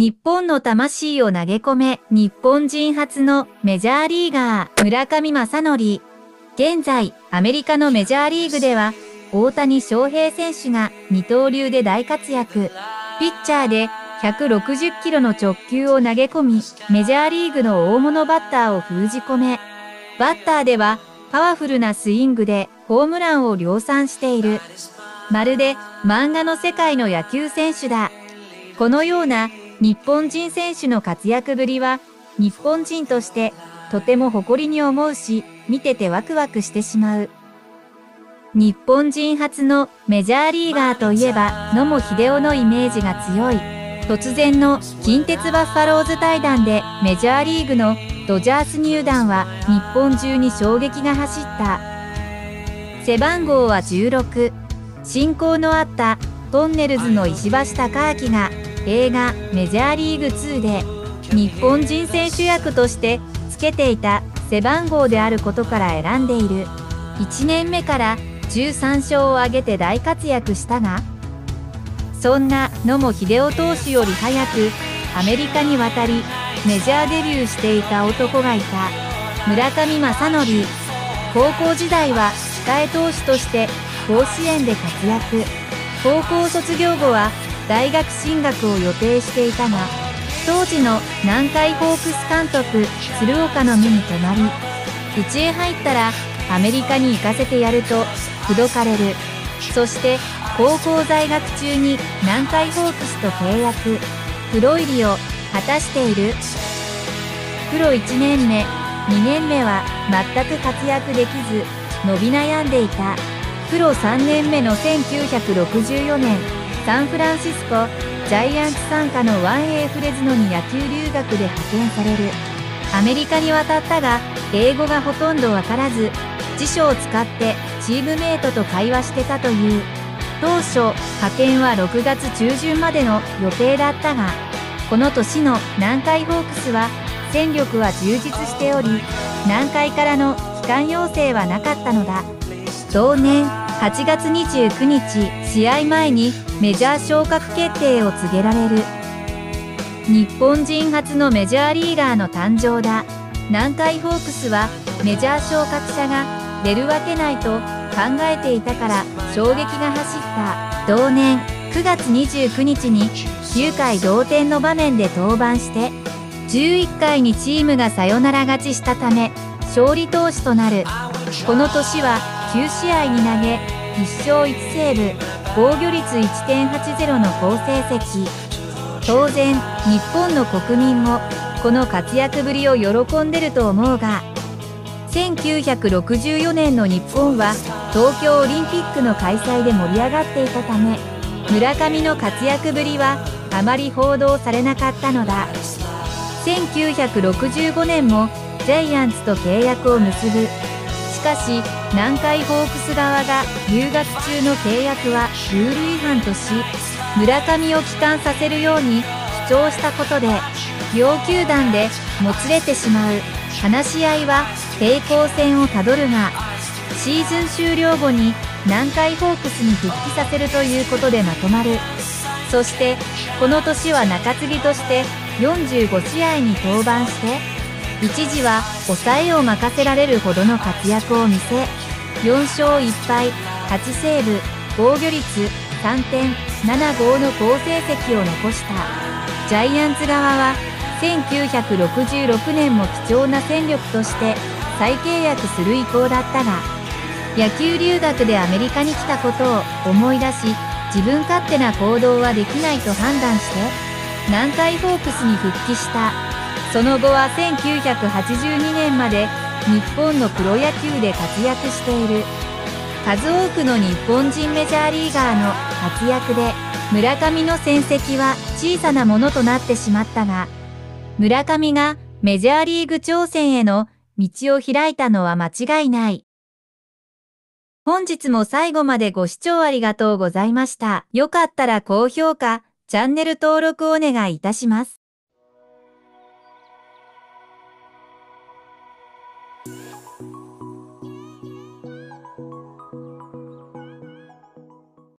日本の魂を投げ込め、日本人初のメジャーリーガー、村上正則。現在、アメリカのメジャーリーグでは、大谷翔平選手が二刀流で大活躍。ピッチャーで160キロの直球を投げ込み、メジャーリーグの大物バッターを封じ込め、バッターではパワフルなスイングでホームランを量産している。まるで漫画の世界の野球選手だ。このような日本人選手の活躍ぶりは、日本人としてとても誇りに思うし、見ててワクワクしてしまう。日本人初のメジャーリーガーといえば、野茂英雄のイメージが強い。突然の近鉄バッファローズ退団でメジャーリーグのドジャース入団は日本中に衝撃が走った。背番号は16。親交のあったトンネルズの石橋貴明が映画「メジャーリーグ2」で日本人選手役としてつけていた背番号であることから選んでいる。1年目から13勝を挙げて大活躍したが、そんな野茂英雄投手より早くアメリカに渡りメジャーデビューしていた男がいた。村上正則。高校時代は控え投手として甲子園で活躍。高校卒業後は大学進学を予定していたが、当時の南海ホークス監督鶴岡の目に留まり、うちへ入ったらアメリカに行かせてやると口説かれる。そして高校在学中に南海ホークスと契約。プロ入りを果たしている。プロ1年目、2年目は全く活躍できず伸び悩んでいた。プロ3年目の1964年、サンフランシスコジャイアンツ傘下の1Aフレズノに野球留学で派遣される。アメリカに渡ったが英語がほとんどわからず、辞書を使ってチームメートと会話してたという。当初派遣は6月中旬までの予定だったが、この年の南海ホークスは戦力は充実しており、南海からの帰還要請はなかったのだ。同年8月29日、試合前にメジャー昇格決定を告げられる。日本人初のメジャーリーガーの誕生だ。南海ホークスはメジャー昇格者が出るわけないと考えていたから衝撃が走った。同年9月29日に9回同点の場面で登板して、11回にチームがサヨナラ勝ちしたため勝利投手となる。この年は9試合に投げ1勝1セーブ、防御率 1.80 の好成績。当然日本の国民もこの活躍ぶりを喜んでると思うが、1964年の日本は東京オリンピックの開催で盛り上がっていたため、村上の活躍ぶりはあまり報道されなかったのだ。1965年もジャイアンツと契約を結ぶ。しかし南海ホークス側が留学中の契約はルール違反とし、村上を帰還させるように主張したことで両球団でもつれてしまう。話し合いは平行線をたどるが、シーズン終了後に南海ホークスに復帰させるということでまとまる。そしてこの年は中継ぎとして45試合に登板して、一時は抑えを任せられるほどの活躍を見せ、4勝1敗8セーブ、防御率 3.75 の好成績を残した。ジャイアンツ側は1966年も貴重な戦力として再契約する意向だったが、野球留学でアメリカに来たことを思い出し、自分勝手な行動はできないと判断して、南海ホークスに復帰した。その後は1982年まで日本のプロ野球で活躍している。数多くの日本人メジャーリーガーの活躍で、村上の戦績は小さなものとなってしまったが、村上がメジャーリーグ挑戦への道を開いたのは間違いない。本日も最後までご視聴ありがとうございました。よかったら高評価、チャンネル登録お願いいたします。